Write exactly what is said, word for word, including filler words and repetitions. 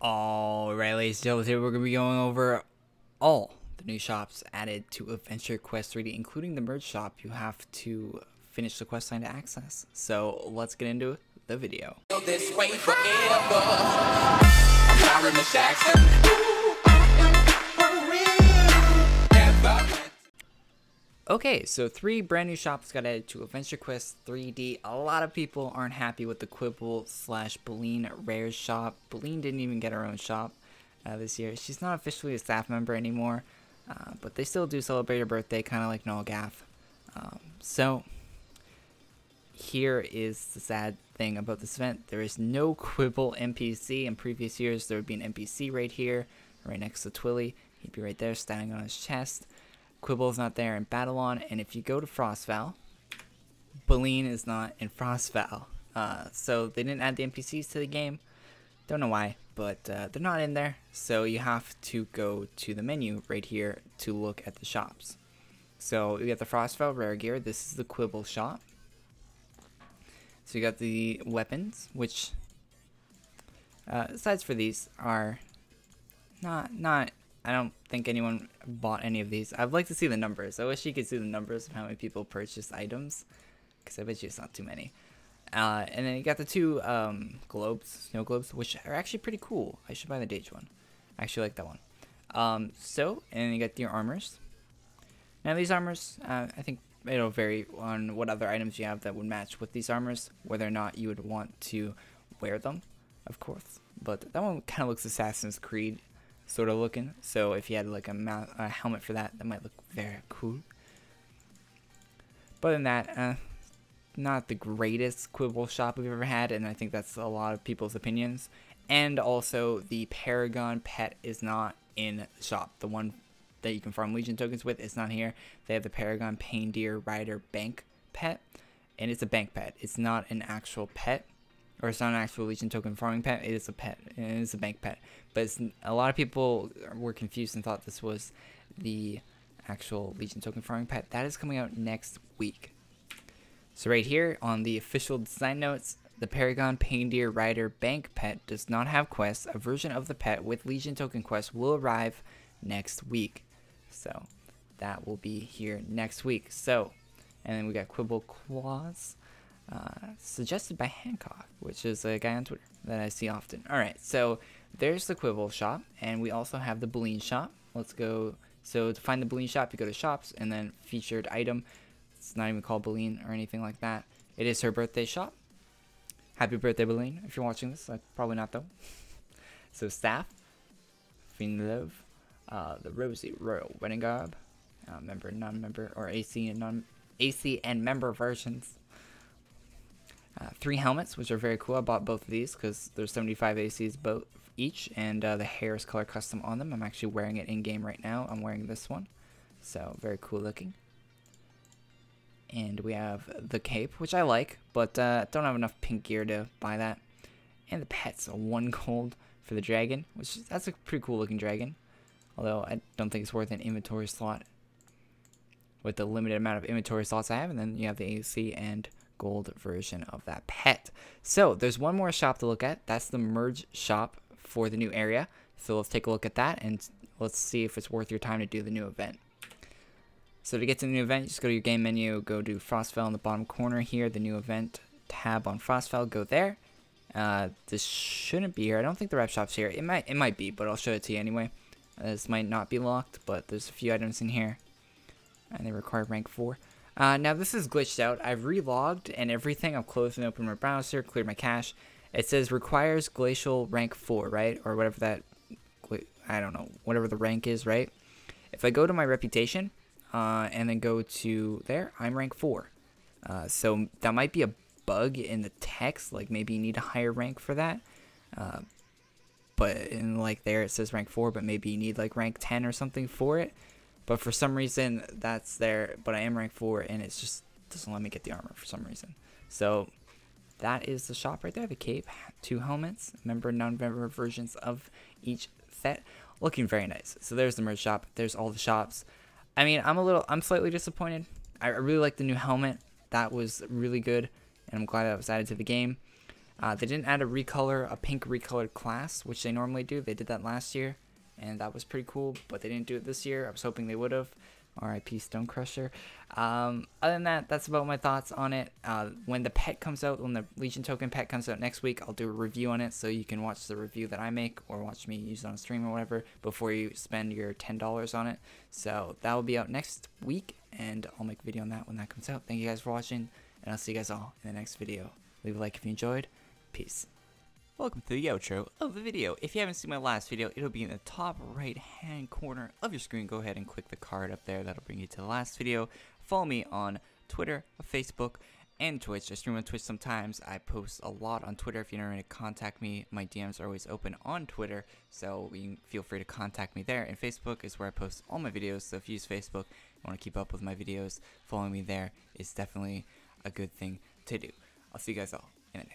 Alright, ladies and gentlemen, today we're going to be going over all the new shops added to Adventure Quest three D, including the merge shop you have to finish the quest line to access. So let's get into the video. This way forever. Okay, so three brand new shops got added to Adventure Quest three D. A lot of people aren't happy with the Quibble slash Baleen Rares shop. Baleen didn't even get her own shop uh, this year. She's not officially a staff member anymore, uh, but they still do celebrate her birthday, kind of like Noel Gaff. Um, so, here is the sad thing about this event. There is no Quibble N P C. In previous years, there would be an N P C right here, right next to Twilly. He'd be right there, standing on his chest. Quibble's not there in Battleon, and if you go to Frostfell, Baleen is not in Frostfell. Uh, so they didn't add the N P Cs to the game. Don't know why, but uh, they're not in there. So you have to go to the menu right here to look at the shops. So we got the Frostfell Rare Gear. This is the Quibble shop. So you got the weapons, which uh, sides for these are not not. I don't think anyone bought any of these. I'd like to see the numbers. I wish you could see the numbers of how many people purchased items, because I bet you it's not too many. Uh, and then you got the two um, globes, snow globes, which are actually pretty cool. I should buy the Dage one. I actually like that one. Um, so, and then you got your armors. Now these armors, uh, I think it'll vary on what other items you have that would match with these armors, whether or not you would want to wear them, of course. But that one kind of looks Assassin's Creed sort of looking, so if you had like a, mount, a helmet for that, that might look very cool. But other than that, uh, not the greatest Quibble shop we've ever had, and I think that's a lot of people's opinions. And also, the Paragon pet is not in the shop. The one that you can farm Legion tokens with is not here. They have the Paragon Pain Deer Rider Bank pet, and it's a bank pet. It's not an actual pet. Or it's not an actual Legion token farming pet. It is a pet. It is a bank pet. But it's, a lot of people were confused and thought this was the actual Legion token farming pet. That is coming out next week. So right here on the official design notes, the Paragon Pain Deer Rider Bank pet does not have quests. A version of the pet with Legion token quests will arrive next week. So that will be here next week. So, and then we got Quibble Claws. Uh, suggested by Hancock, which is a guy on Twitter that I see often. Alright, so there's the Quibble shop, and we also have the Baleen shop. Let's go, so to find the Baleen shop, you go to shops, and then featured item. It's not even called Baleen or anything like that. It is her birthday shop. Happy birthday, Baleen, if you're watching this. Like, probably not, though. So, staff, Fiend Love, uh, the Rosie Royal Wedding Gob, uh, member, non-member, or A C and non A C and member versions. Uh, three helmets, which are very cool. I bought both of these because there's seventy-five A Cs both each, and uh, the hair is color custom on them. I'm actually wearing it in game right now. I'm wearing this one, so very cool looking. And we have the cape, which I like, but uh, don't have enough pink gear to buy that. And the pets, one gold for the dragon, which is, that's a pretty cool looking dragon, although I don't think it's worth an inventory slot with the limited amount of inventory slots I have. And then you have the A C and gold version of that pet. So there's one more shop to look at. That's the merge shop for the new area. So let's take a look at that and let's see if it's worth your time to do the new event. So to get to the new event, you just go to your game menu, go to Frostfell in the bottom corner here, the new event tab on Frostfell, go there. Uh, this shouldn't be here. I don't think the rep shop's here. It might, it might be, but I'll show it to you anyway. Uh, this might not be locked, but there's a few items in here and they require rank four. Uh, now this is glitched out. I've relogged and everything. I've closed and opened my browser, cleared my cache. It says requires glacial rank four, right? Or whatever that, I don't know, whatever the rank is, right? If I go to my reputation uh, and then go to there, I'm rank four. Uh, so that might be a bug in the text. Like maybe you need a higher rank for that. Uh, but in like there it says rank four, but maybe you need like rank ten or something for it. But for some reason, that's there, but I am rank four, and it's just doesn't let me get the armor for some reason. So that is the shop right there. The cape, two helmets, member, non-member versions of each set. Looking very nice. So there's the merch shop. There's all the shops. I mean, I'm a little, I'm slightly disappointed. I really like the new helmet. That was really good, and I'm glad that was added to the game. Uh, they didn't add a recolor, a pink recolored class, which they normally do. They did that last year, and that was pretty cool, but they didn't do it this year. I was hoping they would have. R I P Stone Crusher. Um, other than that, that's about my thoughts on it. Uh, when the pet comes out, when the Legion token pet comes out next week, I'll do a review on it, so you can watch the review that I make or watch me use it on a stream or whatever before you spend your ten dollars on it. So that will be out next week, and I'll make a video on that when that comes out. Thank you guys for watching, and I'll see you guys all in the next video. Leave a like if you enjoyed. Peace. Welcome to the outro of the video. If you haven't seen my last video, it'll be in the top right hand corner of your screen. Go ahead and click the card up there. That'll bring you to the last video. Follow me on Twitter, Facebook, and Twitch. I stream on Twitch sometimes. I post a lot on Twitter. If you're not ready to contact me, my D Ms are always open on Twitter, so you can feel free to contact me there. And Facebook is where I post all my videos, so if you use Facebook and want to keep up with my videos, following me there is definitely a good thing to do. I'll see you guys all in the next video.